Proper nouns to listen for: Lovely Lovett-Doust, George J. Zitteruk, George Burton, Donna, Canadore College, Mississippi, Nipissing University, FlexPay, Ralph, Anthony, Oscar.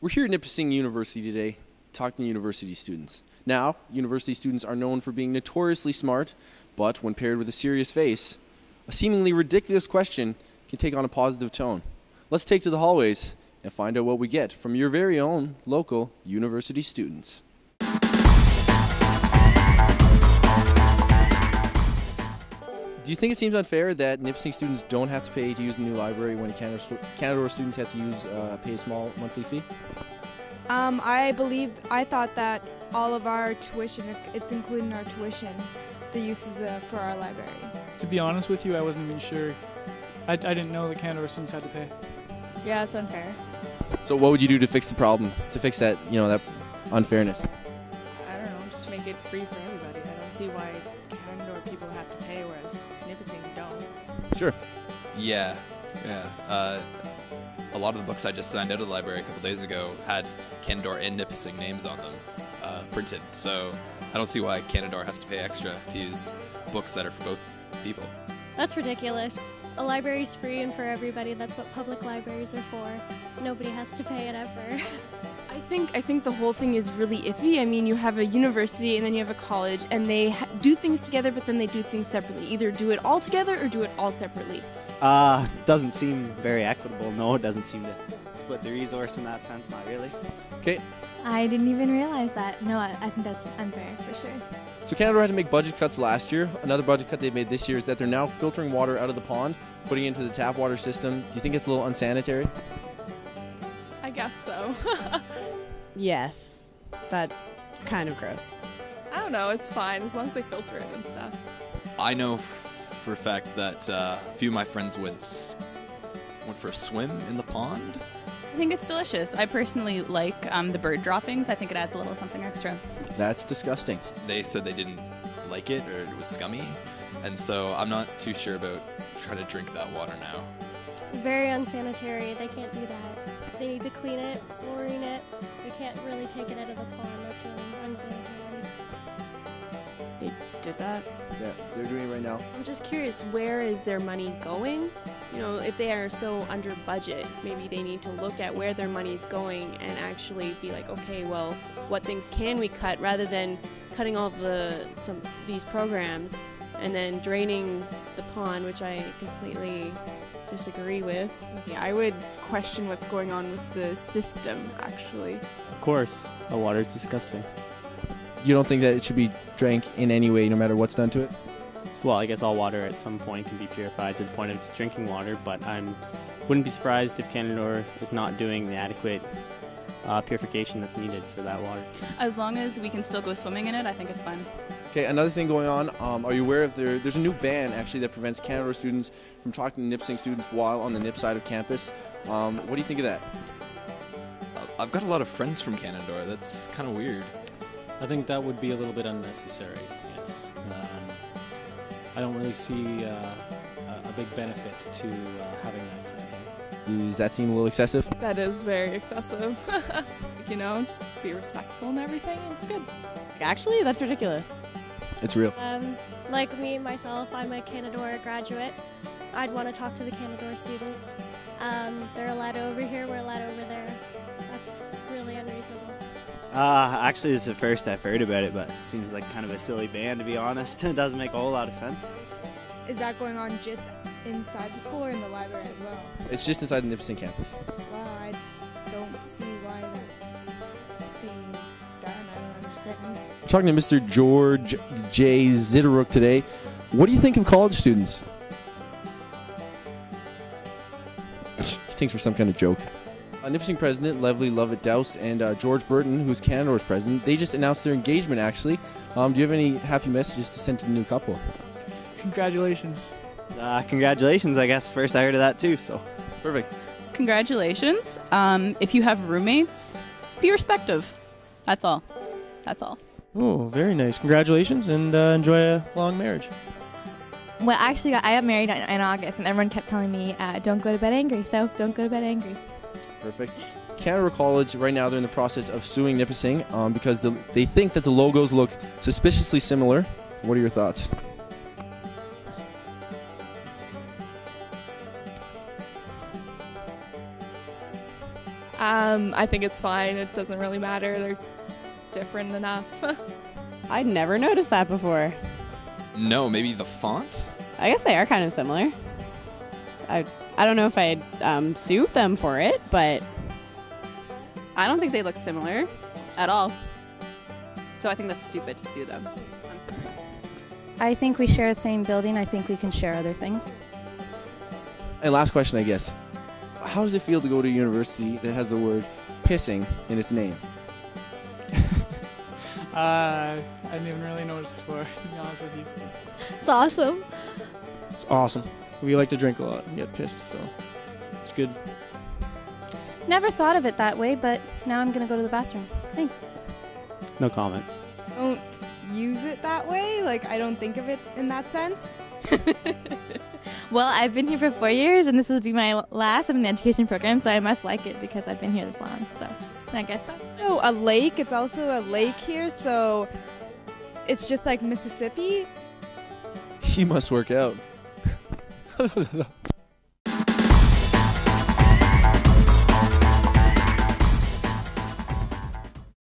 We're here at Nipissing University today talking to university students. Now, university students are known for being notoriously smart, but when paired with a serious face, a seemingly ridiculous question can take on a positive tone. Let's take to the hallways and find out what we get from your very own local university students. Do you think it seems unfair that Nipissing students don't have to pay to use the new library when Canadore students have to use pay a small monthly fee? I thought that all of our tuition, it's included in our tuition, the uses for our library. To be honest with you, I wasn't even sure. I didn't know that Canadore students had to pay. Yeah, it's unfair. So what would you do to fix the problem, to fix that, you know, that unfairness? I don't know, just make it free for everybody. I don't see why Canadore people have to pay, whereas Nipissing don't. Sure. Yeah. A lot of the books I just signed out of the library a couple days ago had Canadore and Nipissing names on them printed, so I don't see why Canadore has to pay extra to use books that are for both people. That's ridiculous. A library's free and for everybody. That's what public libraries are for. Nobody has to pay it ever. I think the whole thing is really iffy. I mean, you have a university and then you have a college, and they do things together, but then they do things separately. Either do it all together or do it all separately. Doesn't seem very equitable. No, it doesn't seem to split the resource in that sense. Not really. Okay. I didn't even realize that. No, I think that's unfair for sure. So Canadore had to make budget cuts last year. Another budget cut they've made this year is that they're now filtering water out of the pond, putting it into the tap water system. Do you think it's a little unsanitary? I guess so. Yes, that's kind of gross. I don't know, it's fine as long as they filter it and stuff. I know for a fact that a few of my friends went for a swim in the pond. I think it's delicious. I personally like the bird droppings. I think it adds a little something extra. That's disgusting. They said they didn't like it or it was scummy, and so I'm not too sure about trying to drink that water now. Very unsanitary. They can't do that. They need to clean it, chlorine it. They can't really take it out of the pond. That's really unsanitary. They did that? Yeah, they're doing it right now. I'm just curious, where is their money going? You know, if they are so under budget, maybe they need to look at where their money's going and actually be like, okay, well, what things can we cut, rather than cutting all these programs and then draining the pond, which I completely disagree with. Yeah, I would question what's going on with the system, actually. Of course, the water is disgusting. You don't think that it should be drank in any way, no matter what's done to it? Well, I guess all water at some point can be purified to the point of drinking water, but I wouldn't be surprised if Canadore is not doing the adequate purification that's needed for that water. As long as we can still go swimming in it, I think it's fine. Okay, another thing going on, are you aware of there's a new ban actually that prevents Canadore students from talking to Nipissing students while on the Nip side of campus. What do you think of that? I've got a lot of friends from Canadore. That's kind of weird. I think that would be a little bit unnecessary, yes. I don't really see a big benefit to having that kind of thing. Does that seem a little excessive? That is very excessive. You know, just be respectful and everything, it's good. Actually, that's ridiculous. It's real. Like me, myself, I'm a Canadore graduate. I'd want to talk to the Canadore students. They're allowed over here, we're allowed over there. That's really unreasonable. Actually, this is the first I've heard about it, but it seems like kind of a silly ban, to be honest. It doesn't make a whole lot of sense. Is that going on just inside the school or in the library as well? It's just inside the Nipissing campus. Wow, I don't see why that's being done. I don't understand. We're talking to Mr. George J. Zitteruk today. What do you think of college students? He thinks we're some kind of joke. Nipissing president Lovely Lovett-Doust and George Burton, who's Canadore's president, they just announced their engagement, actually. Do you have any happy messages to send to the new couple? Congratulations. Congratulations, I guess. First I heard of that too, so. Perfect. Congratulations. If you have roommates, be respectful. That's all. That's all. Oh, very nice. Congratulations, and enjoy a long marriage. Well, actually, I got married in August, and everyone kept telling me, don't go to bed angry, so don't go to bed angry. Perfect. Canadore College, right now they're in the process of suing Nipissing because they think that the logos look suspiciously similar. What are your thoughts? I think it's fine. It doesn't really matter. They're different enough. I'd never noticed that before. No, maybe the font? I guess they are kind of similar. I don't know if I'd suit them for it, but I don't think they look similar at all. So I think that's stupid to sue them. I'm sorry. I think we share the same building. I think we can share other things. And last question, I guess. How does it feel to go to a university that has the word pissing in its name? I didn't even really notice before, to be honest with you. It's awesome. It's awesome. We like to drink a lot and get pissed, so it's good. Never thought of it that way, but now I'm going to go to the bathroom. Thanks. No comment. I don't use it that way. Like, I don't think of it in that sense. Well, I've been here for 4 years, and this will be my last. I'm in the education program, so I must like it because I've been here this long. So, I guess so. Oh, a lake. It's also a lake here, so it's just like Mississippi. He must work out.